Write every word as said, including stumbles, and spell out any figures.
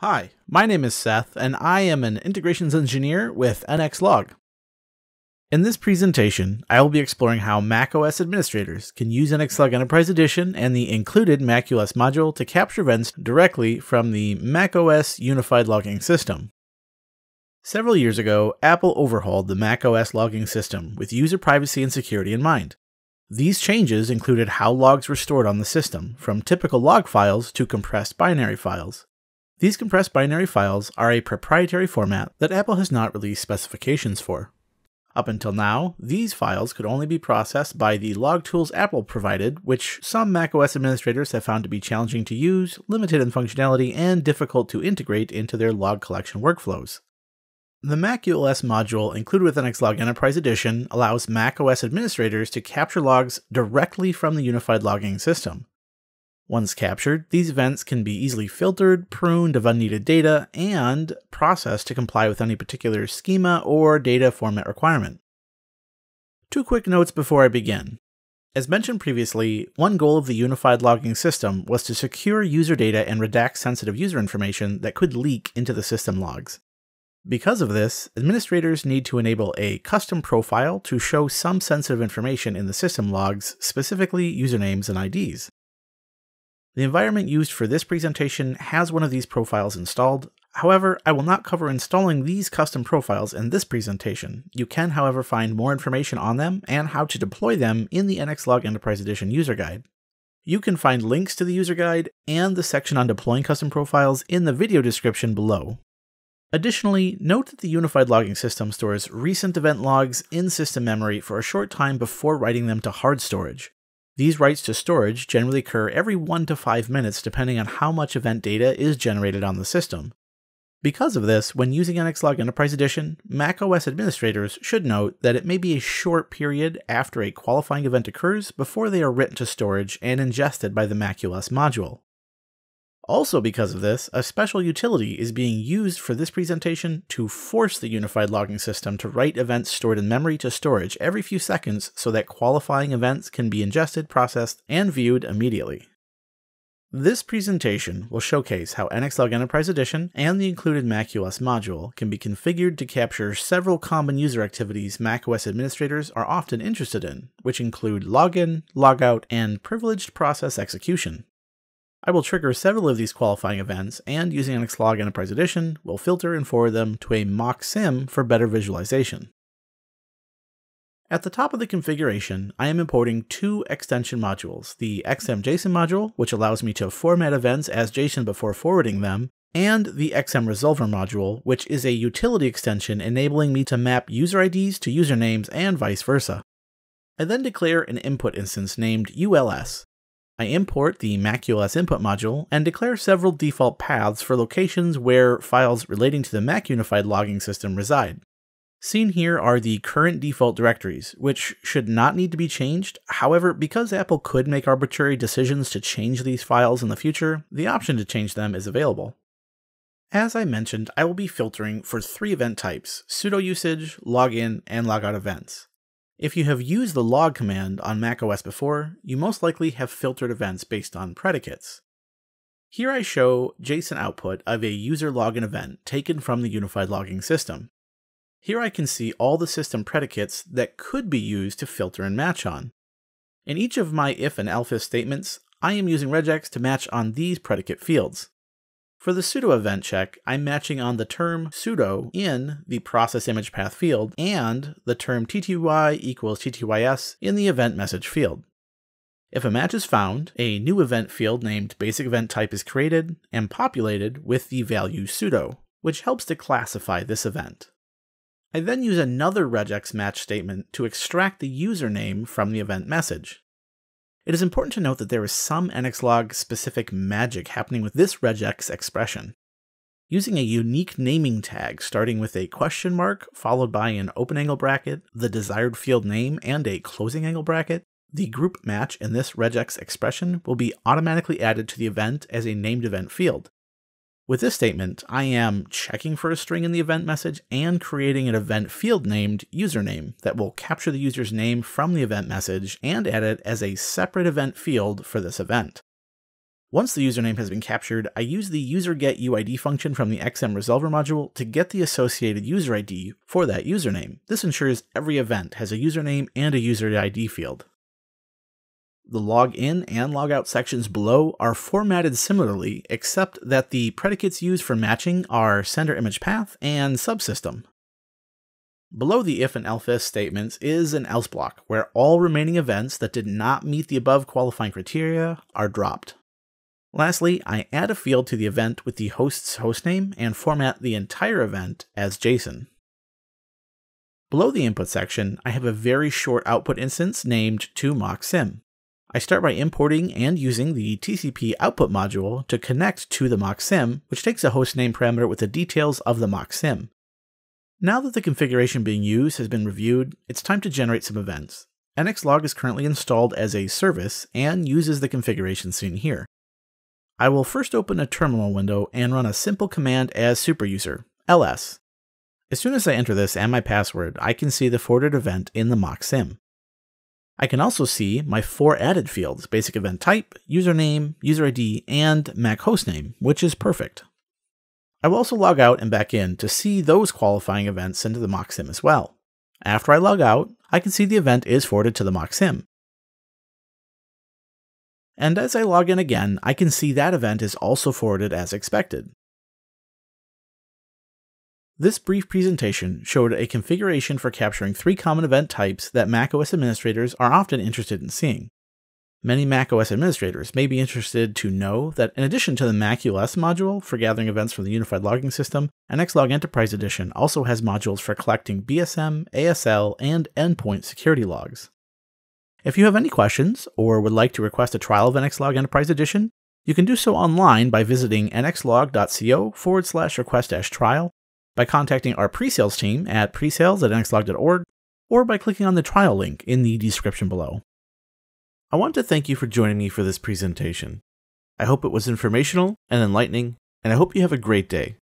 Hi, my name is Seth, and I am an integrations engineer with NXLog. In this presentation, I will be exploring how macOS administrators can use NXLog Enterprise Edition and the included macULS module to capture events directly from the macOS Unified Logging System. Several years ago, Apple overhauled the macOS logging system with user privacy and security in mind. These changes included how logs were stored on the system, from typical log files to compressed binary files. These compressed binary files are a proprietary format that Apple has not released specifications for. Up until now, these files could only be processed by the log tools Apple provided, which some macOS administrators have found to be challenging to use, limited in functionality, and difficult to integrate into their log collection workflows. The macULS module included with NXLog Enterprise Edition allows macOS administrators to capture logs directly from the unified logging system. Once captured, these events can be easily filtered, pruned of unneeded data, and processed to comply with any particular schema or data format requirement. Two quick notes before I begin. As mentioned previously, one goal of the unified logging system was to secure user data and redact sensitive user information that could leak into the system logs. Because of this, administrators need to enable a custom profile to show some sensitive information in the system logs, specifically usernames and I Ds. The environment used for this presentation has one of these profiles installed. However, I will not cover installing these custom profiles in this presentation. You can, however, find more information on them and how to deploy them in the NXLog Enterprise Edition user guide. You can find links to the user guide and the section on deploying custom profiles in the video description below. Additionally, note that the unified logging system stores recent event logs in system memory for a short time before writing them to hard storage. These writes to storage generally occur every one to five minutes depending on how much event data is generated on the system. Because of this, when using NXLog Enterprise Edition, macOS administrators should note that it may be a short period after a qualifying event occurs before they are written to storage and ingested by the macULS module. Also because of this, a special utility is being used for this presentation to force the unified logging system to write events stored in memory to storage every few seconds so that qualifying events can be ingested, processed, and viewed immediately. This presentation will showcase how NXLog Enterprise Edition and the included macULS module can be configured to capture several common user activities macOS administrators are often interested in, which include login, logout, and privileged process execution. I will trigger several of these qualifying events, and using NXLog Enterprise Edition, will filter and forward them to a mock sim for better visualization. At the top of the configuration, I am importing two extension modules, the X M JSON module, which allows me to format events as JSON before forwarding them, and the X M Resolver module, which is a utility extension enabling me to map user I Ds to usernames and vice versa. I then declare an input instance named U L S. I import the macULS input module and declare several default paths for locations where files relating to the Mac Unified Logging System reside. Seen here are the current default directories, which should not need to be changed. However, because Apple could make arbitrary decisions to change these files in the future, the option to change them is available. As I mentioned, I will be filtering for three event types: pseudo usage, login, and logout events. If you have used the log command on macOS before, you most likely have filtered events based on predicates. Here I show JSON output of a user login event taken from the unified logging system. Here I can see all the system predicates that could be used to filter and match on. In each of my if and else if statements, I am using regex to match on these predicate fields. For the pseudo event check, I'm matching on the term pseudo in the process image path field and the term tty equals ttys in the event message field. If a match is found, a new event field named basic event type is created and populated with the value pseudo, which helps to classify this event. I then use another regex match statement to extract the username from the event message. It is important to note that there is some NXLog specific magic happening with this regex expression. Using a unique naming tag starting with a question mark followed by an open angle bracket, the desired field name, and a closing angle bracket, the group match in this regex expression will be automatically added to the event as a named event field. With this statement, I am checking for a string in the event message and creating an event field named username that will capture the user's name from the event message and add it as a separate event field for this event. Once the username has been captured, I use the user get U I D function from the X M Resolver module to get the associated user I D for that username. This ensures every event has a username and a user I D field. The login and logout sections below are formatted similarly, except that the predicates used for matching are sender image path and subsystem. Below the if and else statements is an else block, where all remaining events that did not meet the above qualifying criteria are dropped. Lastly, I add a field to the event with the host's hostname and format the entire event as JSON. Below the input section, I have a very short output instance named to mock sim. I start by importing and using the T C P output module to connect to the mock sim, which takes a hostname parameter with the details of the mock sim. Now that the configuration being used has been reviewed, it's time to generate some events. N X log is currently installed as a service and uses the configuration seen here. I will first open a terminal window and run a simple command as superuser, L S. As soon as I enter this and my password, I can see the forwarded event in the mock sim. I can also see my four added fields, basic event type, username, user I D, and Mac hostname, which is perfect. I will also log out and back in to see those qualifying events into the mock sim as well. After I log out, I can see the event is forwarded to the mock sim. And as I log in again, I can see that event is also forwarded as expected. This brief presentation showed a configuration for capturing three common event types that Mac O S administrators are often interested in seeing. Many Mac O S administrators may be interested to know that in addition to the mac U L S module for gathering events from the Unified Logging System, N X log Enterprise Edition also has modules for collecting B S M, A S L, and endpoint security logs. If you have any questions or would like to request a trial of N X log Enterprise Edition, you can do so online by visiting nxlog.co forward slash request dash trial, by contacting our pre-sales team at presales at nxlog dot org, or by clicking on the trial link in the description below. I want to thank you for joining me for this presentation. I hope it was informational and enlightening, and I hope you have a great day.